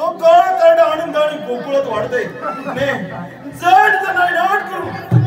तो कळ करणे आनंदाने गोकुळात वाढते ने जड जण नाट करू